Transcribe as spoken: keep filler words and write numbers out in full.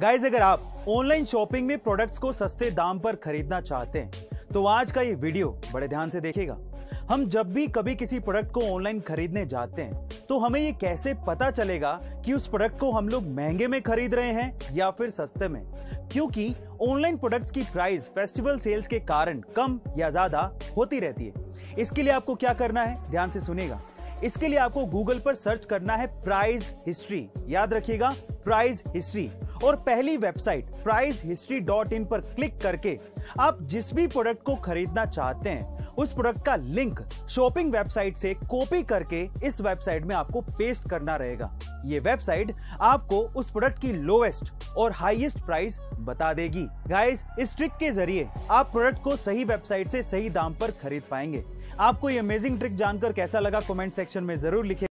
Guys अगर आप online shopping में प्रोडक्ट्स को सस्ते दाम पर खरीदना चाहते हैं तो आज का ये वीडियो बड़े ध्यान से देखिएगा। हम जब भी कभी किसी प्रोडक्ट को ऑनलाइन खरीदने जाते हैं तो हमें ये कैसे पता चलेगा कि उस प्रोडक्ट को हम लोग महंगे में खरीद रहे हैं या फिर सस्ते में, क्योंकि ऑनलाइन प्रोडक्ट्स की प्राइस फेस्टिवल सेल्स के कारण कम या ज्यादा होती रहती है। इसके लिए आपको क्या करना है, ध्यान से सुनेगा। इसके लिए आपको गूगल पर सर्च करना है प्राइस हिस्ट्री, याद रखिएगा प्राइस हिस्ट्री, और पहली website price history dot in पर क्लिक करके आप जिस भी प्रोडक्ट को खरीदना चाहते हैं उस प्रोडक्ट का लिंक शॉपिंग वेबसाइट से कॉपी करके इस वेबसाइट में आपको पेस्ट करना रहेगा। ये वेबसाइट आपको उस प्रोडक्ट की लोएस्ट और हाईएस्ट प्राइस बता देगी। गाइस, इस ट्रिक के जरिए आप प्रोडक्ट को सही वेबसाइट से सही दाम पर खरीद पाएंगे। आपको ये अमेजिंग ट्रिक जानकर कैसा लगा कमेंट सेक्शन में जरूर लिखें।